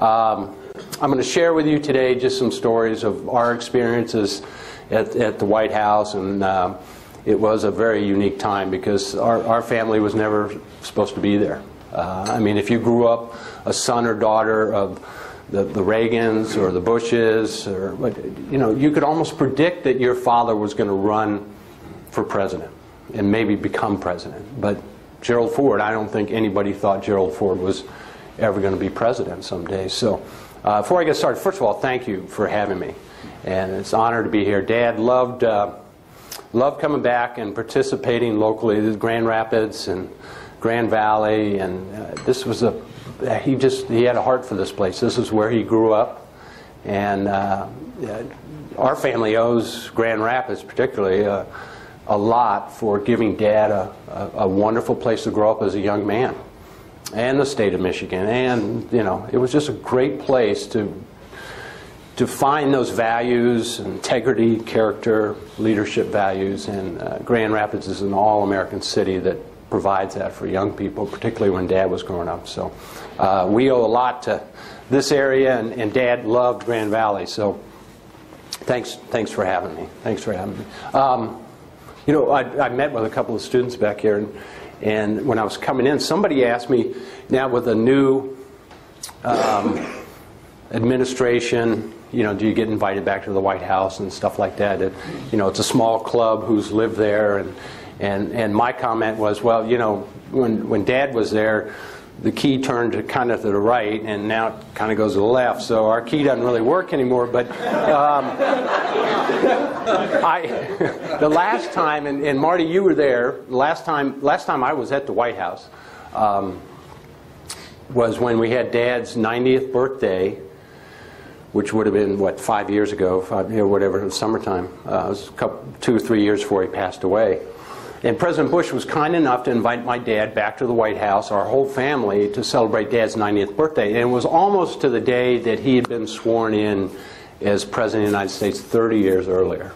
I'm going to share with you today just some stories of our experiences at the White House, and it was a very unique time because our family was never supposed to be there. I mean, if you grew up a son or daughter of the Reagans or the Bushes, or you could almost predict that your father was going to run for president and maybe become president. But Gerald Ford, I don't think anybody thought Gerald Ford was ever going to be president someday. So before I get started, first of all, thank you for having me, and it's an honor to be here. Dad loved coming back and participating locally. This is Grand Rapids and Grand Valley, and this was he had a heart for this place. This is where he grew up, and our family owes Grand Rapids particularly a lot for giving Dad a wonderful place to grow up as a young man, and the state of Michigan. And it was just a great place to find those values, integrity, character, leadership values, and Grand Rapids is an all-American city that provides that for young people, particularly when Dad was growing up. So we owe a lot to this area, and Dad loved Grand Valley. So thanks for having me. Thanks for having me. I met with a couple of students back here, and when I was coming in, somebody asked me, now with a new administration, do you get invited back to the White House and stuff like that? It's a small club who's lived there, and my comment was, well, when Dad was there, the key turned kind of to the right, and now it kind of goes to the left, so our key doesn't really work anymore. But the last time, and Marty, you were there, last time I was at the White House was when we had Dad's 90th birthday, which would have been, what, 5 years ago, whatever, in the summertime. It was a couple, 2 or 3 years before he passed away. And President Bush was kind enough to invite my dad back to the White House, our whole family, to celebrate Dad's 90th birthday. And it was almost to the day that he had been sworn in as President of the United States 30 years earlier.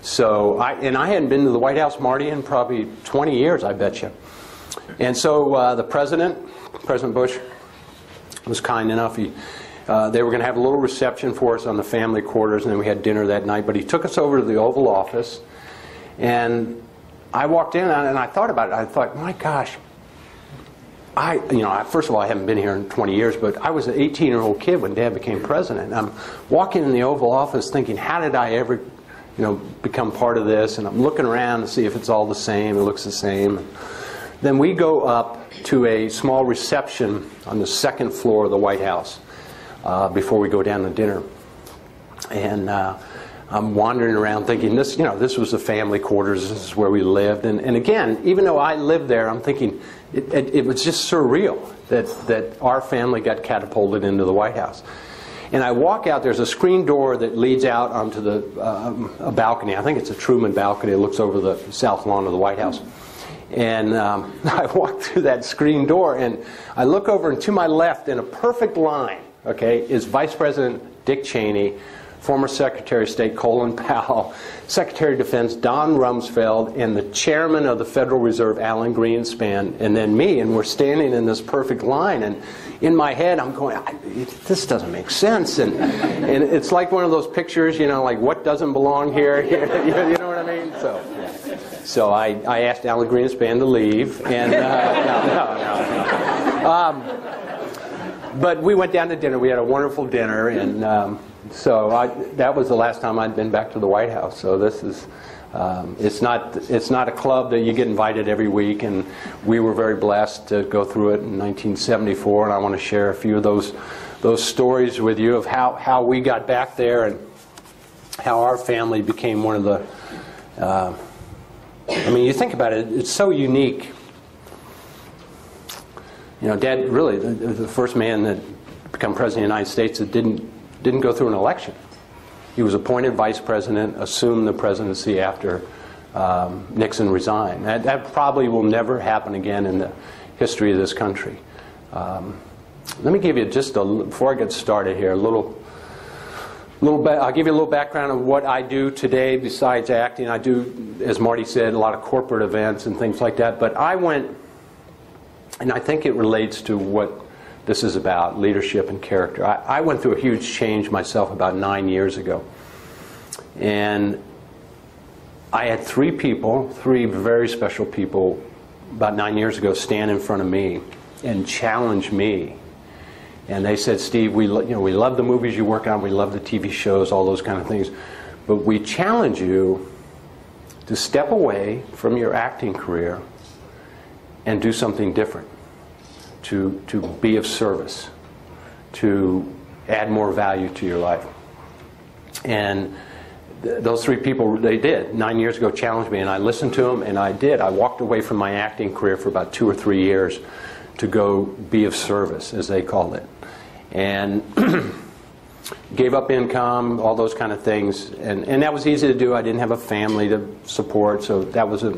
So, I hadn't been to the White House, Marty, in probably 20 years, I bet you. And so the President, President Bush, was kind enough. They were going to have a little reception for us on the family quarters, and then we had dinner that night. But he took us over to the Oval Office, and I walked in and I thought about it. I thought, my gosh, first of all, I haven't been here in 20 years, but I was an 18-year-old kid when Dad became president. I'm walking in the Oval Office thinking, how did I ever, become part of this? And I'm looking around to see if it's all the same. It looks the same. And then we go up to a small reception on the second floor of the White House before we go down to dinner. And I'm wandering around thinking, this was the family quarters, this is where we lived. And again, even though I lived there, I'm thinking, it was just surreal that our family got catapulted into the White House. And I walk out, there's a screen door that leads out onto a balcony. I think it's a Truman balcony. It looks over the south lawn of the White House. And I walk through that screen door, and I look over, and to my left, in a perfect line, okay, is Vice President Dick Cheney, former Secretary of State Colin Powell, Secretary of Defense Don Rumsfeld, and the chairman of the Federal Reserve, Alan Greenspan, and then me, and we're standing in this perfect line. And in my head, I'm going, this doesn't make sense. And it's like one of those pictures, like what doesn't belong here? You know what I mean? So I asked Alan Greenspan to leave. And but we went down to dinner. We had a wonderful dinner. And so that was the last time I'd been back to the White House. So this is, it's not a club that you get invited every week, and we were very blessed to go through it in 1974. And I want to share a few of those stories with you of how we got back there and how our family became one of the, I mean, you think about it, it's so unique. Dad really was the first man that became president of the United States that didn't go through an election. He was appointed vice president, assumed the presidency after Nixon resigned. That probably will never happen again in the history of this country. Let me give you just before I get started here, I'll give you a little background of what I do today besides acting. I do, as Marty said, a lot of corporate events and things like that. But I went, and I think it relates to what This is about leadership and character. I went through a huge change myself about 9 years ago. And I had three people, three very special people, about 9 years ago, stand in front of me and challenge me. And they said, Steve, we love the movies you work on, we love the TV shows, all those kind of things, but we challenge you to step away from your acting career and do something different, to be of service, to add more value to your life. And those three people, they did, 9 years ago, challenged me, and I listened to them, and I did. I walked away from my acting career for about 2 or 3 years to go be of service, as they called it. And gave up income, all those kind of things. And that was easy to do. I didn't have a family to support, so that was a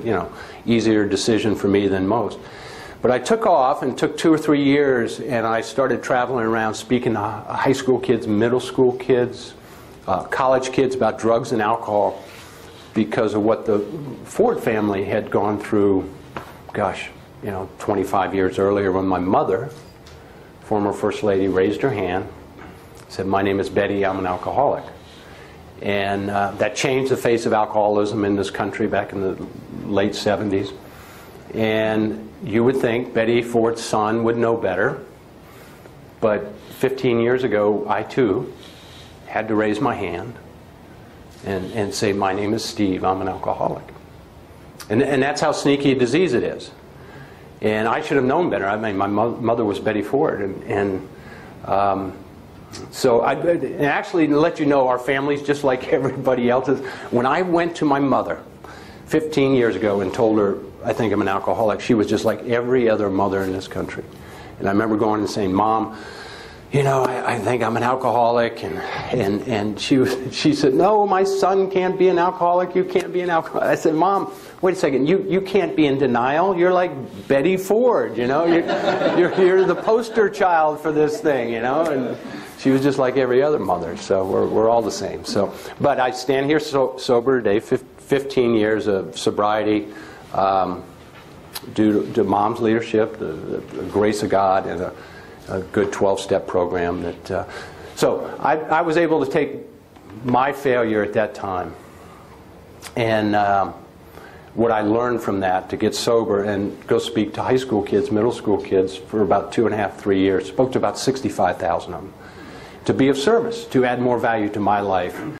easier decision for me than most. But I took off and took 2 or 3 years, and I started traveling around speaking to high school kids, middle school kids, college kids about drugs and alcohol because of what the Ford family had gone through, gosh, 25 years earlier when my mother, former First Lady, raised her hand, said, "My name is Betty, I'm an alcoholic." And that changed the face of alcoholism in this country back in the late 70s. And you would think Betty Ford's son would know better, but 15 years ago, I too had to raise my hand and say, "My name is Steve, I'm an alcoholic." And that's how sneaky a disease it is. And I should have known better. I mean, my mother was Betty Ford. And actually, to let you know, our family's just like everybody else's. When I went to my mother 15 years ago and told her, "I think I'm an alcoholic," she was just like every other mother in this country. And I remember going and saying, "Mom, I think I'm an alcoholic," and she said, "No, my son can't be an alcoholic, you can't be an alcoholic." I said, "Mom, wait a second, you can't be in denial, you're like Betty Ford, you're the poster child for this thing, and she was just like every other mother, so we're all the same. So, but I stand here sober today, 15 years of sobriety, due to Mom's leadership, the grace of God, and a good 12-step program that so I was able to take my failure at that time and what I learned from that to get sober and go speak to high school kids, middle school kids for about 2.5 to 3 years. Spoke to about 65,000 of them to be of service, to add more value to my life